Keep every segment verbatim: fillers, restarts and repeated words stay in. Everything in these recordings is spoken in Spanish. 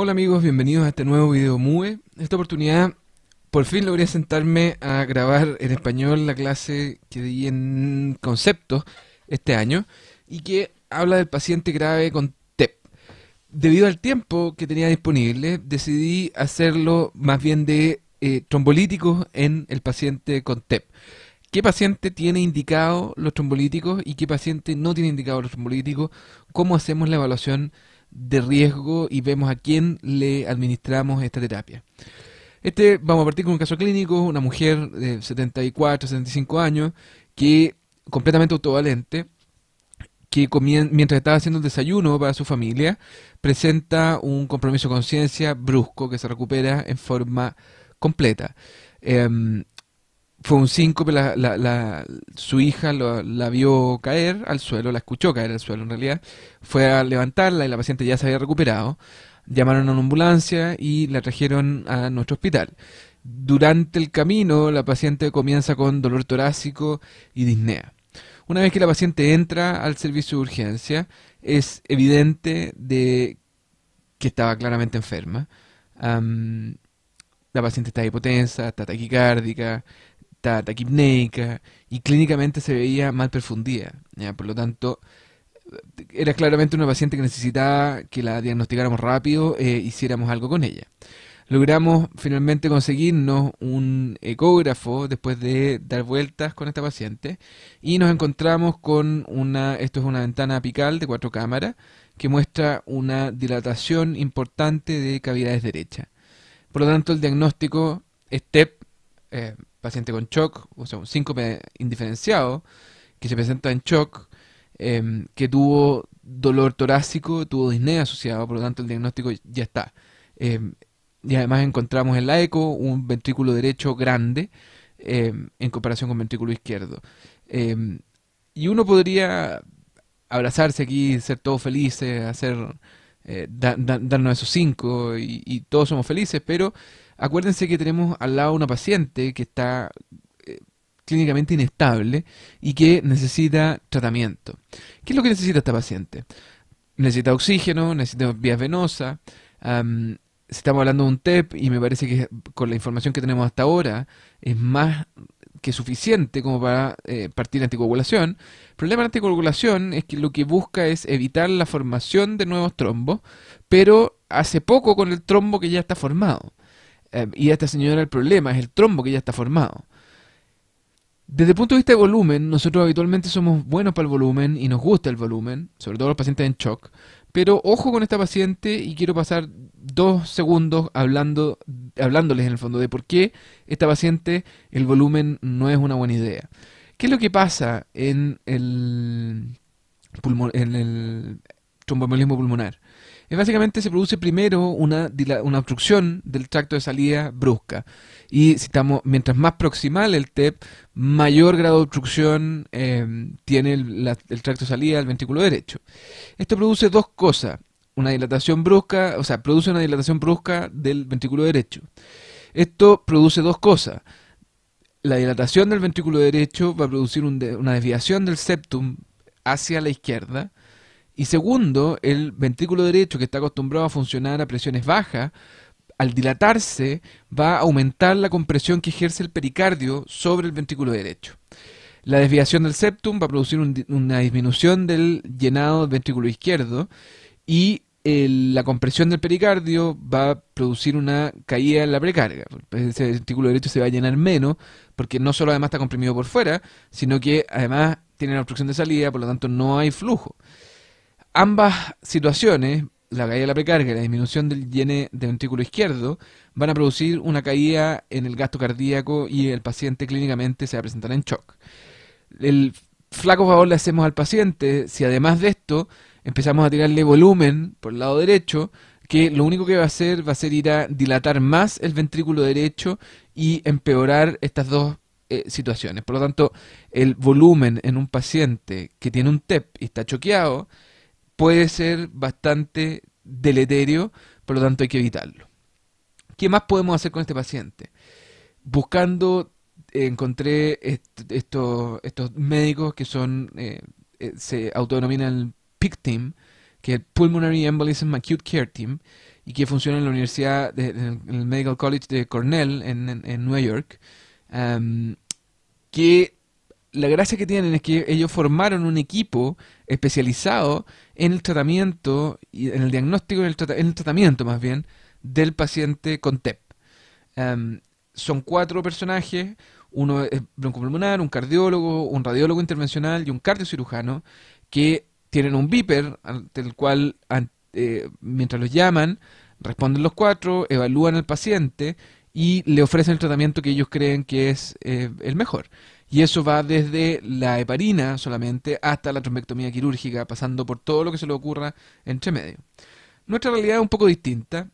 Hola amigos, bienvenidos a este nuevo video M U E. Esta oportunidad por fin logré sentarme a grabar en español la clase que di en conceptos este año y que habla del paciente grave con T E P. Debido al tiempo que tenía disponible, decidí hacerlo más bien de eh, trombolíticos en el paciente con T E P. ¿Qué paciente tiene indicado los trombolíticos y qué paciente no tiene indicado los trombolíticos? ¿Cómo hacemos la evaluación de riesgo y vemos a quién le administramos esta terapia? Este, vamos a partir con un caso clínico, una mujer de setenta y cuatro, setenta y cinco años, que completamente autovalente, que mientras estaba haciendo el desayuno para su familia, presenta un compromiso de conciencia brusco que se recupera en forma completa. Eh, Fue un síncope, la, la, la, su hija lo, la vio caer al suelo, la escuchó caer al suelo en realidad, fue a levantarla y la paciente ya se había recuperado, llamaron a una ambulancia y la trajeron a nuestro hospital. Durante el camino la paciente comienza con dolor torácico y disnea. Una vez que la paciente entra al servicio de urgencia es evidente de que estaba claramente enferma. Um, la paciente está hipotensa, está taquicárdica, está taquipneica y clínicamente se veía mal perfundida, ¿ya? Por lo tanto, era claramente una paciente que necesitaba que la diagnosticáramos rápido e eh, hiciéramos algo con ella. Logramos finalmente conseguirnos un ecógrafo después de dar vueltas con esta paciente y nos encontramos con una, esto es una ventana apical de cuatro cámaras que muestra una dilatación importante de cavidades derechas. Por lo tanto, el diagnóstico es T E P, eh, paciente con shock, o sea, un síncope indiferenciado, que se presenta en shock, eh, que tuvo dolor torácico, tuvo disnea asociado, por lo tanto el diagnóstico ya está. Eh, y además encontramos en la eco un ventrículo derecho grande eh, en comparación con ventrículo izquierdo. Eh, y uno podría abrazarse aquí, ser todos felices, hacer, eh, da, da, darnos esos cinco y, y todos somos felices, pero acuérdense que tenemos al lado una paciente que está eh, clínicamente inestable y que necesita tratamiento. ¿Qué es lo que necesita esta paciente? Necesita oxígeno, necesita vías venosas. Um, estamos hablando de un T E P y me parece que con la información que tenemos hasta ahora es más que suficiente como para eh, partir de anticoagulación. El problema de la anticoagulación es que lo que busca es evitar la formación de nuevos trombos, pero hace poco con el trombo que ya está formado. Eh, y a esta señora el problema es el trombo que ya está formado. Desde el punto de vista de volumen, nosotros habitualmente somos buenos para el volumen y nos gusta el volumen, sobre todo los pacientes en shock, pero ojo con esta paciente y quiero pasar dos segundos hablando, hablándoles en el fondo de por qué esta paciente el volumen no es una buena idea. ¿Qué es lo que pasa en el, pulmo, en el tromboembolismo pulmonar? Es básicamente se produce primero una, una obstrucción del tracto de salida brusca. Y si estamos, mientras más proximal el T E P, mayor grado de obstrucción eh, tiene el, la, el tracto de salida del ventrículo derecho. Esto produce dos cosas. Una dilatación brusca, o sea, produce una dilatación brusca del ventrículo derecho. Esto produce dos cosas. La dilatación del ventrículo derecho va a producir un de, una desviación del septum hacia la izquierda. Y segundo, el ventrículo derecho, que está acostumbrado a funcionar a presiones bajas, al dilatarse va a aumentar la compresión que ejerce el pericardio sobre el ventrículo derecho. La desviación del septum va a producir un, una disminución del llenado del ventrículo izquierdo y el, la compresión del pericardio va a producir una caída en la precarga. Ese ventrículo derecho se va a llenar menos porque no solo además está comprimido por fuera, sino que además tiene la obstrucción de salida, por lo tanto no hay flujo. Ambas situaciones, la caída de la precarga y la disminución del llene del ventrículo izquierdo, van a producir una caída en el gasto cardíaco y el paciente clínicamente se va a presentar en shock. El flaco favor le hacemos al paciente si además de esto empezamos a tirarle volumen por el lado derecho, que lo único que va a hacer va a ser ir a dilatar más el ventrículo derecho y empeorar estas dos Eh, situaciones. Por lo tanto, el volumen en un paciente que tiene un T E P y está choqueado puede ser bastante deleterio, por lo tanto hay que evitarlo. ¿Qué más podemos hacer con este paciente? Buscando, eh, encontré est estos, estos médicos que son, eh, eh, se autodenominan el P I C-TEAM, que es el Pulmonary Embolism Acute Care Team, y que funciona en la Universidad, de, en el Medical College de Cornell en, en, en Nueva York, um, que la gracia que tienen es que ellos formaron un equipo especializado en el tratamiento, y en el diagnóstico y en el, trata en el tratamiento más bien, del paciente con T E P. Um, son cuatro personajes, uno es broncopulmonar, un cardiólogo, un radiólogo intervencional y un cardiocirujano, que tienen un beeper, ante el cual eh, mientras los llaman, responden los cuatro, evalúan al paciente y le ofrecen el tratamiento que ellos creen que es eh, el mejor. Y eso va desde la heparina solamente hasta la trombectomía quirúrgica, pasando por todo lo que se le ocurra entre medio. Nuestra realidad es un poco distinta.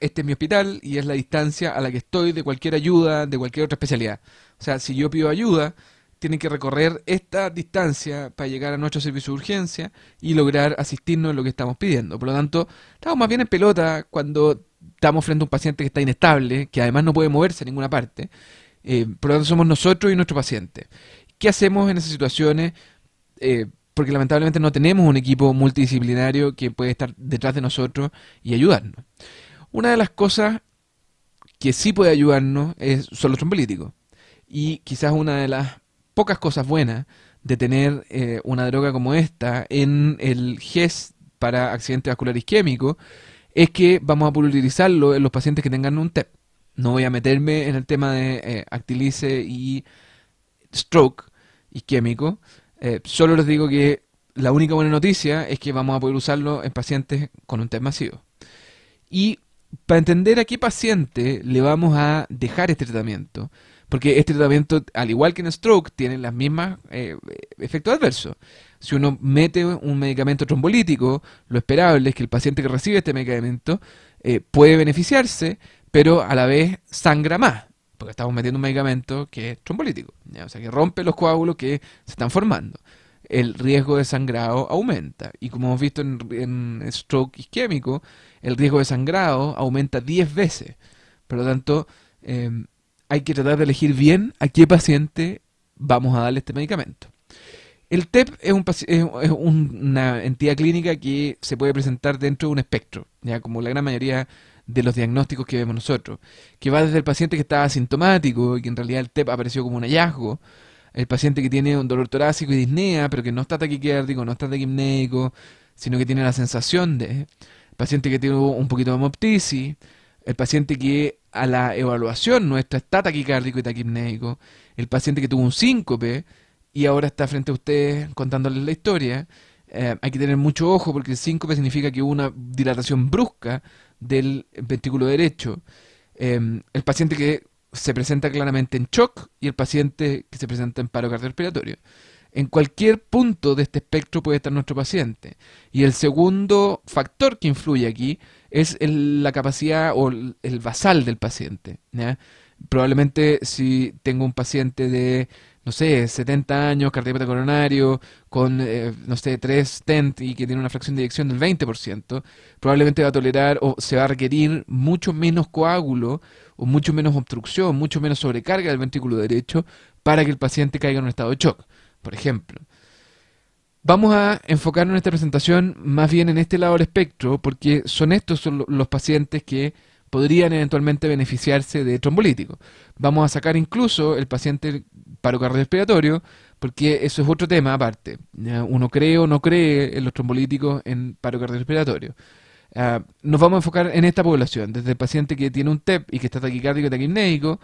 Este es mi hospital y es la distancia a la que estoy de cualquier ayuda, de cualquier otra especialidad. O sea, si yo pido ayuda, tienen que recorrer esta distancia para llegar a nuestro servicio de urgencia y lograr asistirnos en lo que estamos pidiendo. Por lo tanto, estamos más bien en pelota cuando estamos frente a un paciente que está inestable, que además no puede moverse a ninguna parte. Eh, por lo tanto, somos nosotros y nuestro paciente. ¿Qué hacemos en esas situaciones? Eh, porque lamentablemente no tenemos un equipo multidisciplinario que puede estar detrás de nosotros y ayudarnos. Una de las cosas que sí puede ayudarnos es, son los trombolíticos. Y quizás una de las pocas cosas buenas de tener eh, una droga como esta en el G E S para accidente vascular isquémico es que vamos a poder utilizarlo en los pacientes que tengan un T E P. No voy a meterme en el tema de eh, Actilyse y stroke isquémico. Eh, solo les digo que la única buena noticia es que vamos a poder usarlo en pacientes con un T E P masivo. Y para entender a qué paciente le vamos a dejar este tratamiento, porque este tratamiento, al igual que en stroke, tiene las mismas eh, efectos adversos. Si uno mete un medicamento trombolítico, lo esperable es que el paciente que recibe este medicamento eh, puede beneficiarse, pero a la vez sangra más, porque estamos metiendo un medicamento que es trombolítico, ¿ya? O sea, que rompe los coágulos que se están formando. El riesgo de sangrado aumenta. Y como hemos visto en, en stroke isquémico, el riesgo de sangrado aumenta diez veces. Por lo tanto, eh, hay que tratar de elegir bien a qué paciente vamos a darle este medicamento. El T E P es, un, es una entidad clínica que se puede presentar dentro de un espectro, ya como la gran mayoría de los diagnósticos que vemos nosotros, que va desde el paciente que está asintomático y que en realidad el T E P apareció como un hallazgo, el paciente que tiene un dolor torácico y disnea, pero que no está taquiquiérdico, no está taquipneico, sino que tiene la sensación de... El paciente que tiene un poquito de hemoptisis, el paciente que a la evaluación nuestra está taquicárdico y taquipneico, el paciente que tuvo un síncope y ahora está frente a ustedes contándoles la historia. Eh, hay que tener mucho ojo porque el síncope significa que hubo una dilatación brusca del ventrículo derecho. Eh, el paciente que se presenta claramente en shock y el paciente que se presenta en paro cardiorrespiratorio. En cualquier punto de este espectro puede estar nuestro paciente. Y el segundo factor que influye aquí es el, la capacidad o el, el basal del paciente, ¿ya? Probablemente si tengo un paciente de, no sé, setenta años, cardiópata coronario, con, eh, no sé, tres stents y que tiene una fracción de eyección del veinte por ciento, probablemente va a tolerar o se va a requerir mucho menos coágulo o mucho menos obstrucción, mucho menos sobrecarga del ventrículo derecho para que el paciente caiga en un estado de shock, por ejemplo. Vamos a enfocarnos en esta presentación más bien en este lado del espectro porque son estos son los pacientes que podrían eventualmente beneficiarse de trombolítico. Vamos a sacar incluso el paciente paro cardiorrespiratorio, porque eso es otro tema aparte. Uno cree o no cree en los trombolíticos en paro cardiorrespiratorio. Uh, nos vamos a enfocar en esta población, desde el paciente que tiene un T E P y que está taquicárdico y taquipnéico,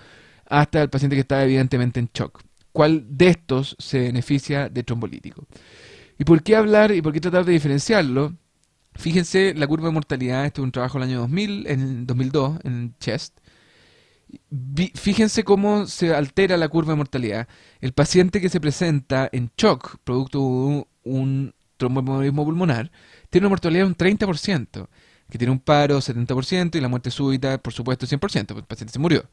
hasta el paciente que está evidentemente en shock. ¿Cuál de estos se beneficia de trombolítico? ¿Y por qué hablar y por qué tratar de diferenciarlo? Fíjense la curva de mortalidad, este es un trabajo del año dos mil, en dos mil dos, en CHEST. Fíjense cómo se altera la curva de mortalidad. El paciente que se presenta en shock, producto de un tromboembolismo pulmonar, tiene una mortalidad de un treinta por ciento, que tiene un paro setenta por ciento y la muerte súbita, por supuesto, cien por ciento, porque el paciente se murió.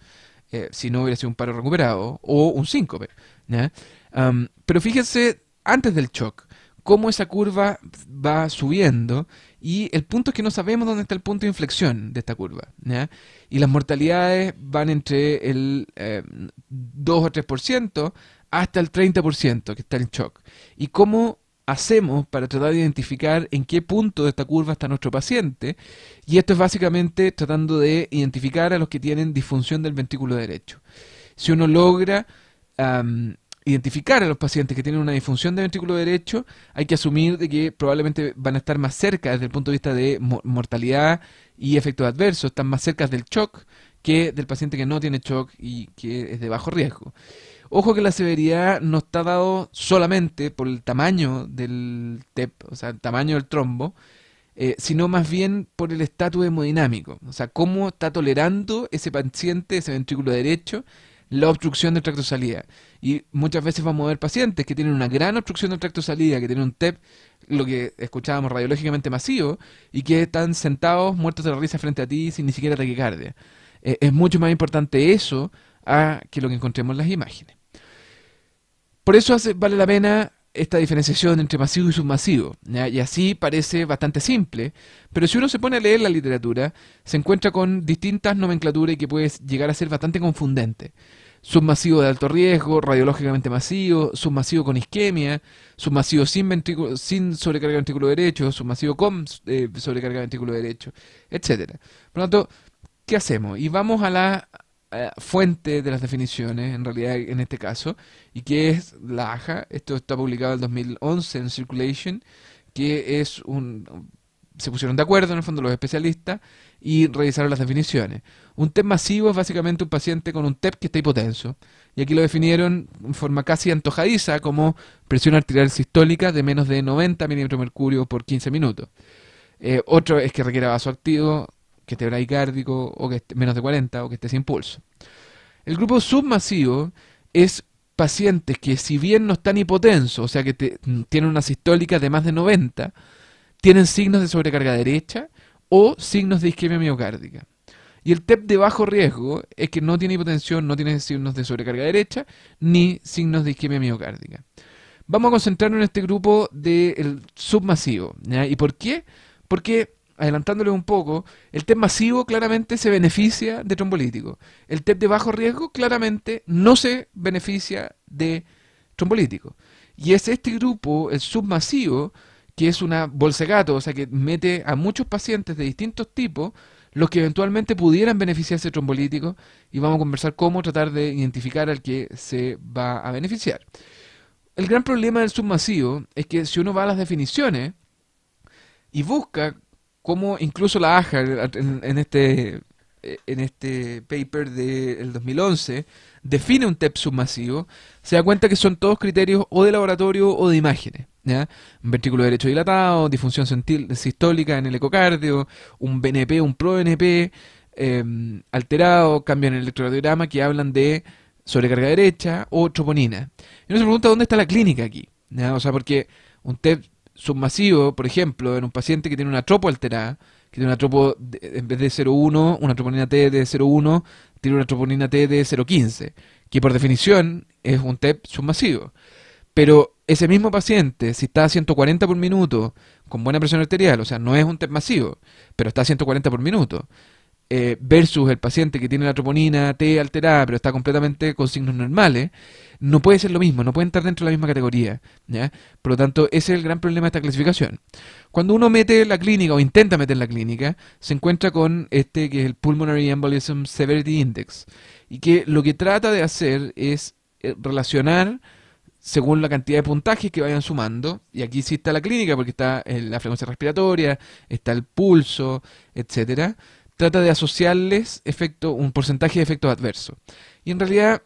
Eh, si no hubiera sido un paro recuperado o un síncope, ¿eh? Um, pero fíjense, antes del shock, cómo esa curva va subiendo y el punto es que no sabemos dónde está el punto de inflexión de esta curva, ¿ya? Y las mortalidades van entre el eh, dos o tres por ciento hasta el treinta por ciento que está en shock. Y cómo hacemos para tratar de identificar en qué punto de esta curva está nuestro paciente, y esto es básicamente tratando de identificar a los que tienen disfunción del ventrículo derecho. Si uno logra um, identificar a los pacientes que tienen una disfunción del ventrículo derecho, hay que asumir de que probablemente van a estar más cerca desde el punto de vista de mo mortalidad y efectos adversos, están más cerca del shock que del paciente que no tiene shock y que es de bajo riesgo. Ojo que la severidad no está dado solamente por el tamaño del T E P, o sea, el tamaño del trombo, eh, sino más bien por el estatus hemodinámico, o sea, cómo está tolerando ese paciente, ese ventrículo derecho, la obstrucción del tracto de salida. Y muchas veces vamos a ver pacientes que tienen una gran obstrucción del tracto de salida, que tienen un T E P, lo que escuchábamos radiológicamente masivo, y que están sentados, muertos de la risa frente a ti, sin ni siquiera taquicardia. Eh, es mucho más importante eso a que lo que encontremos en las imágenes. Por eso hace, vale la pena esta diferenciación entre masivo y submasivo, ¿ya? Y así parece bastante simple, pero si uno se pone a leer la literatura, se encuentra con distintas nomenclaturas y que puede llegar a ser bastante confundente. Submasivo de alto riesgo, radiológicamente masivo, submasivo con isquemia, submasivo sin, sin sobrecarga del ventrículo derecho, submasivo con eh, sobrecarga del ventrículo derecho, etcétera. Por lo tanto, ¿qué hacemos? Y vamos a la fuente de las definiciones, en realidad en este caso, y que es la A H A. Esto está publicado en el dos mil once en Circulation, que es un... se pusieron de acuerdo en el fondo los especialistas y revisaron las definiciones. Un T E P masivo es básicamente un paciente con un T E P que está hipotenso, y aquí lo definieron en forma casi antojadiza como presión arterial sistólica de menos de noventa milímetros de mercurio por quince minutos. Eh, otro es que requiera vaso activo, que esté braquicárdico, o que esté menos de cuarenta, o que esté sin pulso. El grupo submasivo es pacientes que, si bien no están hipotensos, o sea que te, tienen una sistólica de más de noventa, tienen signos de sobrecarga derecha o signos de isquemia miocárdica. Y el T E P de bajo riesgo es que no tiene hipotensión, no tiene signos de sobrecarga derecha, ni signos de isquemia miocárdica. Vamos a concentrarnos en este grupo del submasivo, ¿ya? ¿Y por qué? Porque, adelantándole un poco, el T E P masivo claramente se beneficia de trombolítico. El T E P de bajo riesgo claramente no se beneficia de trombolítico. Y es este grupo, el submasivo, que es una bolsa de gato, o sea que mete a muchos pacientes de distintos tipos, los que eventualmente pudieran beneficiarse de trombolítico, y vamos a conversar cómo tratar de identificar al que se va a beneficiar. El gran problema del submasivo es que si uno va a las definiciones y busca, como incluso la A H A en, en, este, en este paper del dos mil once define un T E P submasivo, se da cuenta que son todos criterios o de laboratorio o de imágenes, ¿ya? Un ventrículo derecho dilatado, disfunción sistólica en el ecocardio, un B N P, un pro B N P eh, alterado, cambio en el electrocardiograma, que hablan de sobrecarga derecha o troponina. Y uno se pregunta dónde está la clínica aquí, ¿ya? O sea, porque un T E P submasivo, por ejemplo, en un paciente que tiene una tropo alterada, que tiene una tropo de, en vez de cero coma uno, una troponina T de cero coma uno, tiene una troponina T de cero coma quince, que por definición es un T E P submasivo. Pero ese mismo paciente, si está a ciento cuarenta por minuto, con buena presión arterial, o sea, no es un T E P masivo, pero está a ciento cuarenta por minuto, eh, versus el paciente que tiene la troponina T alterada, pero está completamente con signos normales, no puede ser lo mismo, no puede entrar dentro de la misma categoría, ¿ya? Por lo tanto, ese es el gran problema de esta clasificación. Cuando uno mete la clínica o intenta meter la clínica, se encuentra con este que es el Pulmonary Embolism Severity Index, y que lo que trata de hacer es relacionar según la cantidad de puntajes que vayan sumando, y aquí sí está la clínica porque está la frecuencia respiratoria, está el pulso, etcétera. Trata de asociarles efecto, un porcentaje de efectos adversos. Y en realidad,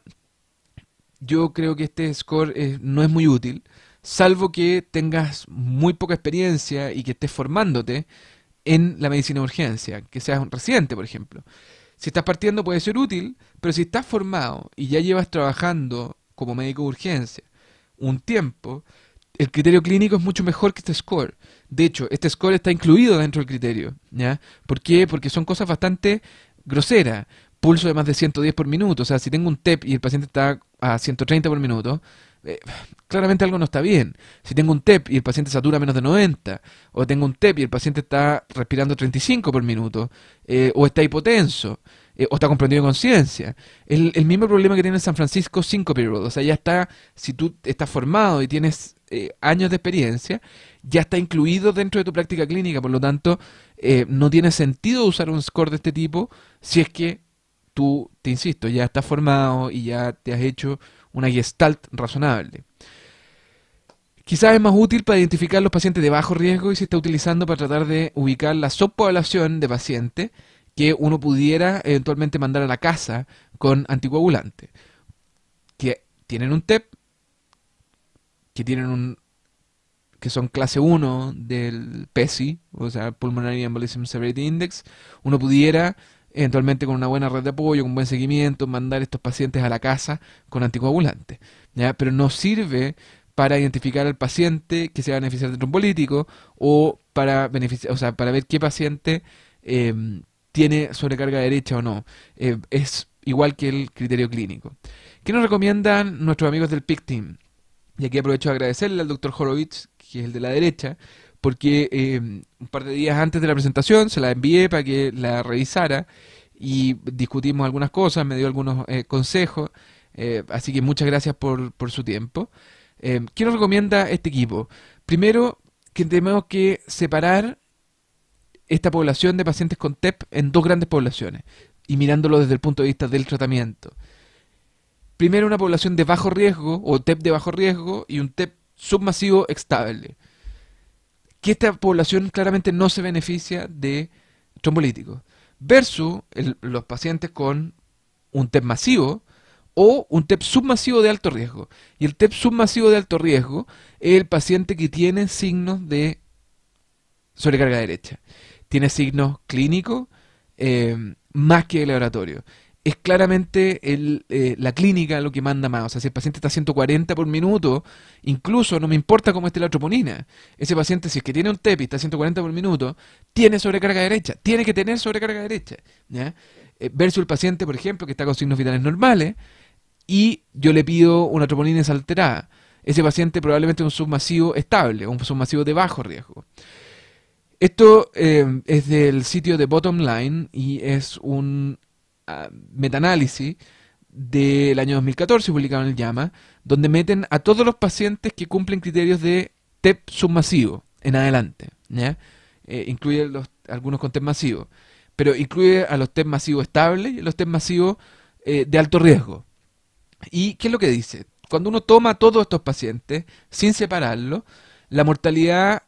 yo creo que este score es, no es muy útil, salvo que tengas muy poca experiencia y que estés formándote en la medicina de urgencia, que seas un residente, por ejemplo. Si estás partiendo puede ser útil, pero si estás formado y ya llevas trabajando como médico de urgencia un tiempo, el criterio clínico es mucho mejor que este score. De hecho, este score está incluido dentro del criterio, ¿ya? ¿Por qué? Porque son cosas bastante groseras. Pulso de más de ciento diez por minuto, o sea, si tengo un T E P y el paciente está a ciento treinta por minuto, eh, claramente algo no está bien. Si tengo un T E P y el paciente satura menos de noventa, o tengo un T E P y el paciente está respirando treinta y cinco por minuto, eh, o está hipotenso, eh, o está comprendido de conciencia. El, el mismo problema que tiene el San Francisco cinco P R O, o sea, ya está, si tú estás formado y tienes eh, años de experiencia, ya está incluido dentro de tu práctica clínica. Por lo tanto, eh, no tiene sentido usar un score de este tipo si es que tú, te insisto, ya estás formado y ya te has hecho una gestalt razonable. Quizás es más útil para identificar los pacientes de bajo riesgo y se está utilizando para tratar de ubicar la subpoblación de pacientes que uno pudiera eventualmente mandar a la casa con anticoagulantes, que tienen un T E P, que tienen un que son clase uno del P E S I, o sea, Pulmonary Embolism Severity Index. Uno pudiera eventualmente, con una buena red de apoyo, con buen seguimiento, mandar estos pacientes a la casa con anticoagulantes, ¿ya? Pero no sirve para identificar al paciente que se va a beneficiar de trombolítico, o para beneficiar, o sea, para ver qué paciente eh, tiene sobrecarga derecha o no. Eh, es igual que el criterio clínico. ¿Qué nos recomiendan nuestros amigos del P I C-TEAM? Y aquí aprovecho de agradecerle al doctor Horowitz, que es el de la derecha, porque eh, un par de días antes de la presentación se la envié para que la revisara y discutimos algunas cosas, me dio algunos eh, consejos, eh, así que muchas gracias por, por su tiempo. Eh, ¿Qué nos recomienda este equipo? Primero, que tenemos que separar esta población de pacientes con T E P en dos grandes poblaciones, y mirándolo desde el punto de vista del tratamiento. Primero, una población de bajo riesgo, o T E P de bajo riesgo, y un T E P submasivo estable, que esta población claramente no se beneficia de trombolíticos, versus el, los pacientes con un T E P masivo, o un T E P submasivo de alto riesgo. Y el T E P submasivo de alto riesgo es el paciente que tiene signos de sobrecarga derecha. Tiene signos clínicos eh, más que el laboratorio. Es claramente el, eh, la clínica lo que manda más. O sea, si el paciente está a ciento cuarenta por minuto, incluso no me importa cómo esté la troponina. Ese paciente, si es que tiene un T E P y está a ciento cuarenta por minuto, tiene sobrecarga derecha. Tiene que tener sobrecarga derecha, ¿ya? Eh, versus el paciente, por ejemplo, que está con signos vitales normales, y yo le pido una troponina desalterada. Ese paciente probablemente es un submasivo estable, un submasivo de bajo riesgo. Esto eh, es del sitio de Bottom Line y es un uh, metaanálisis del año dos mil catorce publicado en el JAMA, donde meten a todos los pacientes que cumplen criterios de T E P submasivo en adelante, ¿ya? Eh, incluye los, algunos con T E P masivo, pero incluye a los T E P masivos estables y los T E P masivos eh, de alto riesgo. ¿Y qué es lo que dice? Cuando uno toma a todos estos pacientes, sin separarlos, la mortalidad,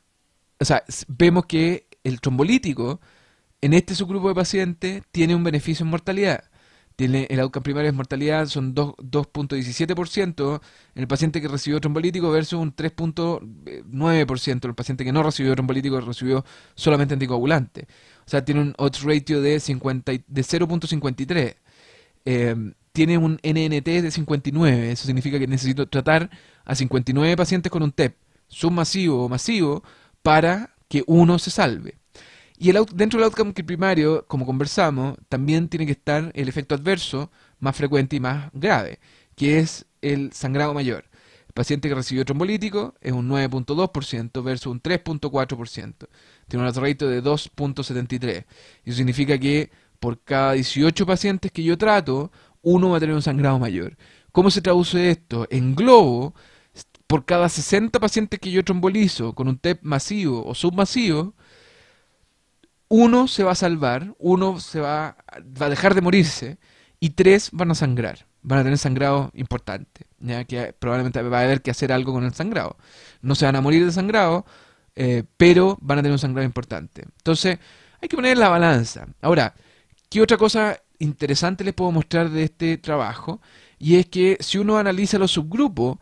o sea, vemos que el trombolítico, en este subgrupo de pacientes, tiene un beneficio en mortalidad. Tiene el outcome primario de mortalidad, son dos punto diecisiete por ciento en el paciente que recibió trombolítico versus un tres punto nueve por ciento en el paciente que no recibió trombolítico, recibió solamente anticoagulante. O sea, tiene un odds ratio de, cincuenta, de cero punto cincuenta y tres. Eh, tiene un N N T de cincuenta y nueve, eso significa que necesito tratar a cincuenta y nueve pacientes con un T E P submasivo o masivo para que uno se salve. Y el, dentro del outcome primario, como conversamos, también tiene que estar el efecto adverso más frecuente y más grave, que es el sangrado mayor. El paciente que recibió trombolítico es un nueve punto dos por ciento versus un tres punto cuatro por ciento. Tiene un odds ratio de dos punto setenta y tres. Eso significa que por cada dieciocho pacientes que yo trato, uno va a tener un sangrado mayor. ¿Cómo se traduce esto? En globo, por cada sesenta pacientes que yo trombolizo con un T E P masivo o submasivo, uno se va a salvar, uno se va, va a dejar de morirse, y tres van a sangrar, van a tener sangrado importante, ¿ya? Que probablemente va a haber que hacer algo con el sangrado. No se van a morir de sangrado, eh, pero van a tener un sangrado importante. Entonces, hay que poner la balanza. Ahora, ¿qué otra cosa interesante les puedo mostrar de este trabajo? Y es que si uno analiza los subgrupos,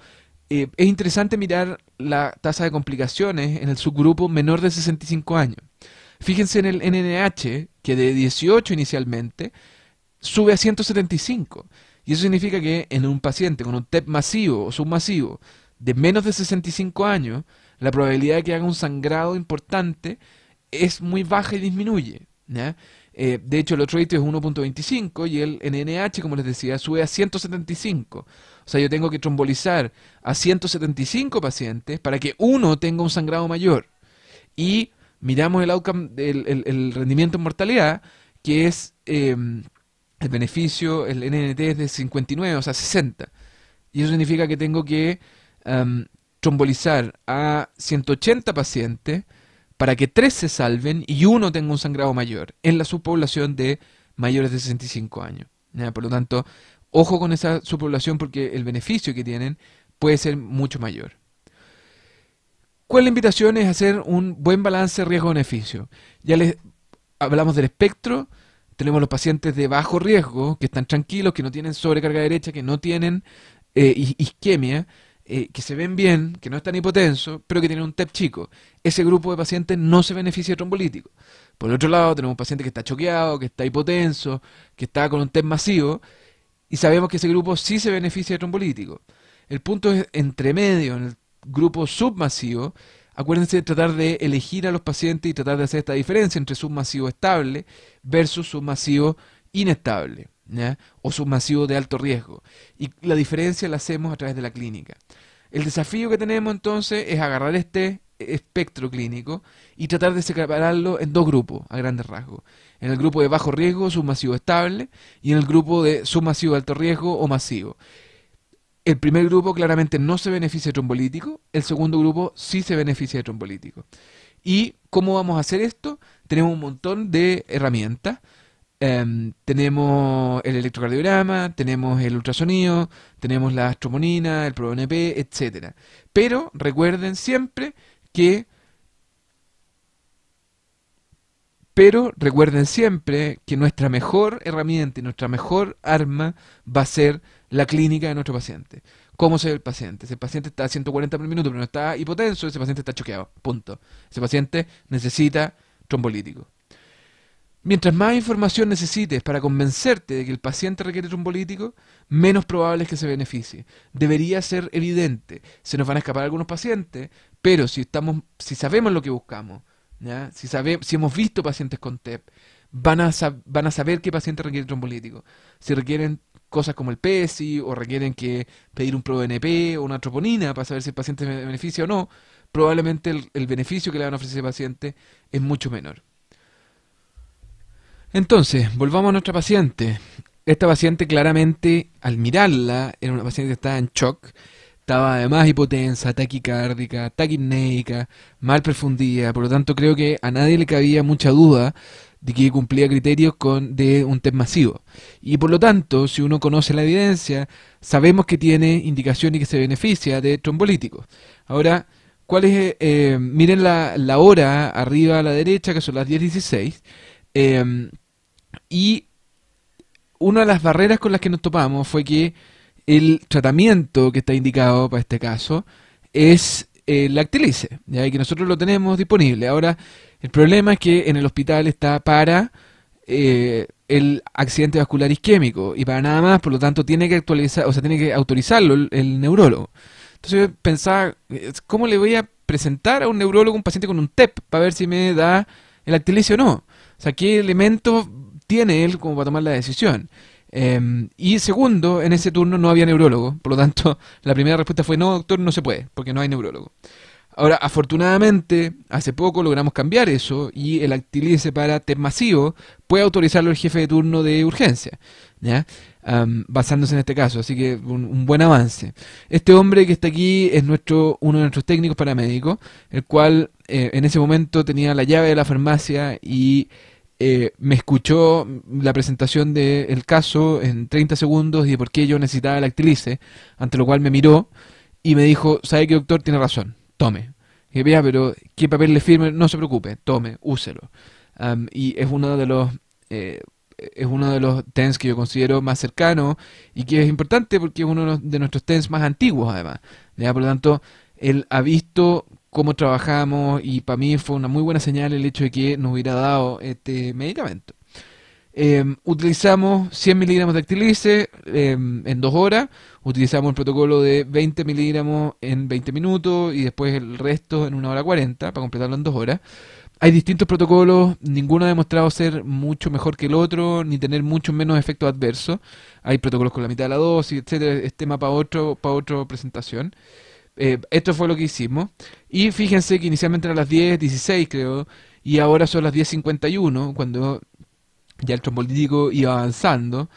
eh, es interesante mirar la tasa de complicaciones en el subgrupo menor de sesenta y cinco años. Fíjense en el N N H, que de dieciocho inicialmente sube a ciento setenta y cinco, y eso significa que en un paciente con un T E P masivo o submasivo de menos de sesenta y cinco años, la probabilidad de que haga un sangrado importante es muy baja y disminuye, ¿ya? Eh, de hecho, el otro ratio es uno punto veinticinco y el N N H, como les decía, sube a ciento setenta y cinco. O sea, yo tengo que trombolizar a ciento setenta y cinco pacientes para que uno tenga un sangrado mayor. Y miramos el outcome, el, el, el rendimiento en mortalidad, que es eh, el beneficio, el N N T es de cincuenta y nueve, o sea, sesenta. Y eso significa que tengo que um, trombolizar a ciento ochenta pacientes para que tres se salven y uno tenga un sangrado mayor en la subpoblación de mayores de sesenta y cinco años. ¿Ya? Por lo tanto, ojo con esa subpoblación porque el beneficio que tienen puede ser mucho mayor. ¿Cuál la invitación es hacer un buen balance riesgo-beneficio? Ya les hablamos del espectro, tenemos los pacientes de bajo riesgo, que están tranquilos, que no tienen sobrecarga derecha, que no tienen eh, isquemia, eh, que se ven bien, que no están hipotensos, pero que tienen un T E P chico. Ese grupo de pacientes no se beneficia de trombolítico. Por el otro lado, tenemos un paciente que está choqueado, que está hipotenso, que está con un T E P masivo, y sabemos que ese grupo sí se beneficia de trombolítico. El punto es entre medio, en el grupo submasivo. Acuérdense de tratar de elegir a los pacientes y tratar de hacer esta diferencia entre submasivo estable versus submasivo inestable, ¿ya? O submasivo de alto riesgo. Y la diferencia la hacemos a través de la clínica. El desafío que tenemos entonces es agarrar este espectro clínico y tratar de separarlo en dos grupos a grandes rasgos. En el grupo de bajo riesgo, submasivo estable, y en el grupo de submasivo de alto riesgo o masivo. El primer grupo claramente no se beneficia de trombolítico, el segundo grupo sí se beneficia de trombolítico. ¿Y cómo vamos a hacer esto? Tenemos un montón de herramientas. Eh, tenemos el electrocardiograma, tenemos el ultrasonido, tenemos la troponina, el pro B N P, etcétera. Pero recuerden siempre que... Pero recuerden siempre que nuestra mejor herramienta y nuestra mejor arma va a ser la clínica de nuestro paciente. ¿Cómo se ve el paciente? Si el paciente está a ciento cuarenta por minuto pero no está hipotenso, ese paciente está choqueado. Punto. Ese paciente necesita trombolítico. Mientras más información necesites para convencerte de que el paciente requiere trombolítico, menos probable es que se beneficie. Debería ser evidente. Se nos van a escapar algunos pacientes, pero si, estamos, si sabemos lo que buscamos, ¿ya? Si, sabe, si hemos visto pacientes con T E P, van a, van a saber qué paciente requiere trombolítico. Si requieren cosas como el P E S I o requieren que pedir un pro B N P o una troponina para saber si el paciente beneficia o no, probablemente el, el beneficio que le van a ofrecer al paciente es mucho menor. Entonces, volvamos a nuestra paciente. Esta paciente claramente, al mirarla, era una paciente que estaba en shock. Estaba además hipotensa, taquicárdica, taquipneica, mal perfundida. Por lo tanto, creo que a nadie le cabía mucha duda de que cumplía criterios con, de un T E P masivo. Y por lo tanto, si uno conoce la evidencia, sabemos que tiene indicación y que se beneficia de trombolíticos. Ahora, ¿cuál es? Eh, miren la, la hora arriba a la derecha, que son las diez dieciséis. Eh, y una de las barreras con las que nos topamos fue que el tratamiento que está indicado para este caso es eh, la Actilyse, ya que nosotros lo tenemos disponible. Ahora, el problema es que en el hospital está para eh, el accidente vascular isquémico y para nada más, por lo tanto tiene que actualizar, o sea, tiene que autorizarlo el, el neurólogo. Entonces yo pensaba, ¿cómo le voy a presentar a un neurólogo un paciente con un T E P para ver si me da el Actilyse o no? O sea, ¿qué elementos tiene él como para tomar la decisión? Eh, y segundo, en ese turno no había neurólogo, por lo tanto la primera respuesta fue no, doctor, no se puede, porque no hay neurólogo. Ahora, afortunadamente, hace poco logramos cambiar eso y el Actilyse para T E P masivo puede autorizarlo el jefe de turno de urgencia, ¿ya? Um, basándose en este caso, así que un, un buen avance. Este hombre que está aquí es nuestro uno de nuestros técnicos paramédicos, el cual eh, en ese momento tenía la llave de la farmacia y... Eh, me escuchó la presentación del caso en treinta segundos y de por qué yo necesitaba la Actilyse, ante lo cual me miró y me dijo, ¿sabe qué, doctor? Tiene razón, tome. Y dije, vea, pero ¿qué papel le firme? No se preocupe, tome, úselo. Um, y es uno de los eh, es uno de los T E N S que yo considero más cercano y que es importante porque es uno de nuestros T E N S más antiguos además. ¿Ya? Por lo tanto, él ha visto cómo trabajamos y para mí fue una muy buena señal el hecho de que nos hubiera dado este medicamento. Eh, utilizamos cien miligramos de Actilyse eh, en dos horas, utilizamos el protocolo de veinte miligramos en veinte minutos y después el resto en una hora cuarenta para completarlo en dos horas. Hay distintos protocolos, ninguno ha demostrado ser mucho mejor que el otro, ni tener mucho menos efectos adversos. Hay protocolos con la mitad de la dosis, etcétera. Es tema para otro, para otra presentación. Eh, esto fue lo que hicimos y fíjense que inicialmente eran las diez dieciséis creo y ahora son las diez cincuenta y uno cuando ya el trombolítico iba avanzando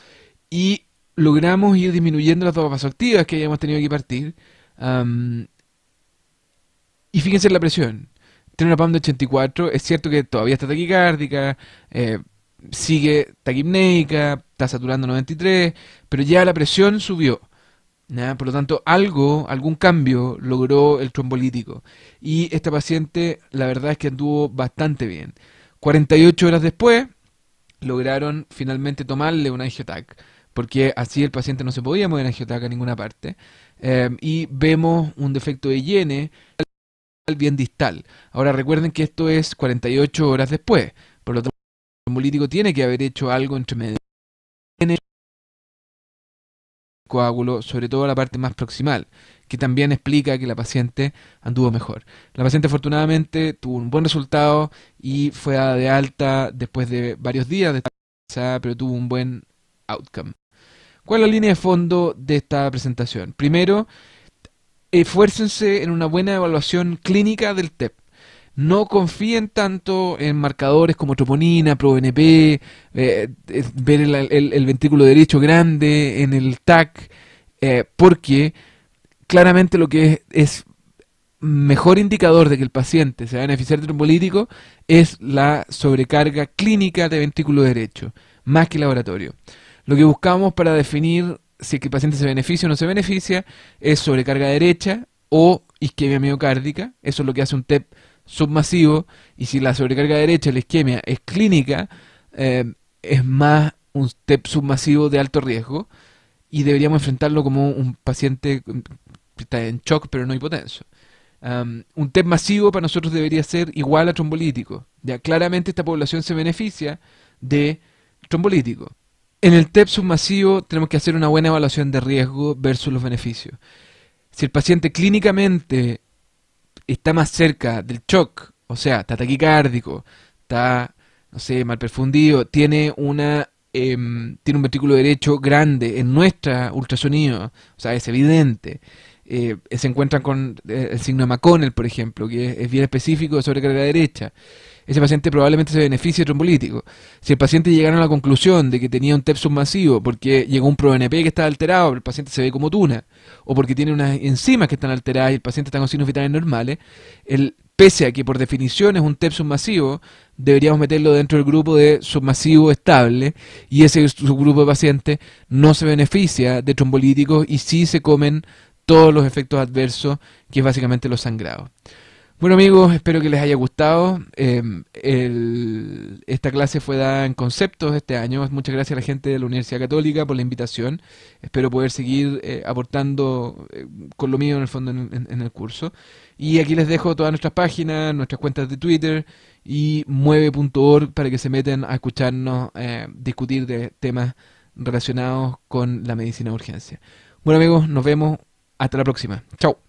y logramos ir disminuyendo las dopas vasoactivas que habíamos tenido que partir um, Y fíjense en la presión. Tiene una P A M de ochenta y cuatro. Es cierto que todavía está taquicárdica, eh, sigue taquipneica, está saturando noventa y tres, pero ya la presión subió. ¿No? Por lo tanto, algo, algún cambio logró el trombolítico. Y esta paciente, la verdad es que anduvo bastante bien. cuarenta y ocho horas después, lograron finalmente tomarle un angioTAC, porque así el paciente no se podía mover en angioTAC a ninguna parte. Eh, y vemos un defecto de Yene bien distal. Ahora recuerden que esto es cuarenta y ocho horas después, por lo tanto el trombolítico tiene que haber hecho algo entre medio del coágulo, sobre todo la parte más proximal, que también explica que la paciente anduvo mejor. La paciente afortunadamente tuvo un buen resultado y fue dada de alta después de varios días de estar, pero tuvo un buen outcome. ¿Cuál es la línea de fondo de esta presentación? Primero, esfuércense en una buena evaluación clínica del T E P. No confíen tanto en marcadores como troponina, pro B N P, eh, ver el, el, el ventrículo derecho grande, en el T A C, eh, porque claramente lo que es, es mejor indicador de que el paciente se va a beneficiar de trombolítico es la sobrecarga clínica de ventrículo derecho, más que laboratorio. Lo que buscamos para definir si es que el paciente se beneficia o no se beneficia es sobrecarga derecha o isquemia miocárdica. Eso es lo que hace un T E P submasivo, y si la sobrecarga derecha, la isquemia, es clínica, eh, es más un T E P submasivo de alto riesgo y deberíamos enfrentarlo como un paciente que está en shock pero no hipotenso. Um, un T E P masivo para nosotros debería ser igual a trombolítico. Ya claramente esta población se beneficia de trombolítico. En el T E P submasivo tenemos que hacer una buena evaluación de riesgo versus los beneficios. Si el paciente clínicamente está más cerca del shock, o sea, está taquicárdico, está, no sé, mal perfundido, tiene, una, eh, tiene un ventrículo derecho grande en nuestra ultrasonido, o sea, es evidente. Eh, se encuentran con el signo de McConnell, por ejemplo, que es, es bien específico de sobrecarga derecha. Ese paciente probablemente se beneficie de trombolítico. Si el paciente llegara a la conclusión de que tenía un T E P submasivo porque llegó un pro B N P que está alterado, el paciente se ve como tuna, o porque tiene unas enzimas que están alteradas y el paciente está con signos vitales normales, el, pese a que por definición es un T E P submasivo, deberíamos meterlo dentro del grupo de submasivo estable, y ese subgrupo de pacientes no se beneficia de trombolíticos y sí se comen todos los efectos adversos, que es básicamente los sangrados. Bueno amigos, espero que les haya gustado. Eh, el, esta clase fue dada en Conceptos este año. Muchas gracias a la gente de la Universidad Católica por la invitación. Espero poder seguir eh, aportando eh, con lo mío en el fondo en, en, en el curso. Y aquí les dejo todas nuestras páginas, nuestras cuentas de Twitter y mueve punto org para que se metan a escucharnos eh, discutir de temas relacionados con la medicina de urgencia. Bueno amigos, nos vemos. Hasta la próxima. Chao.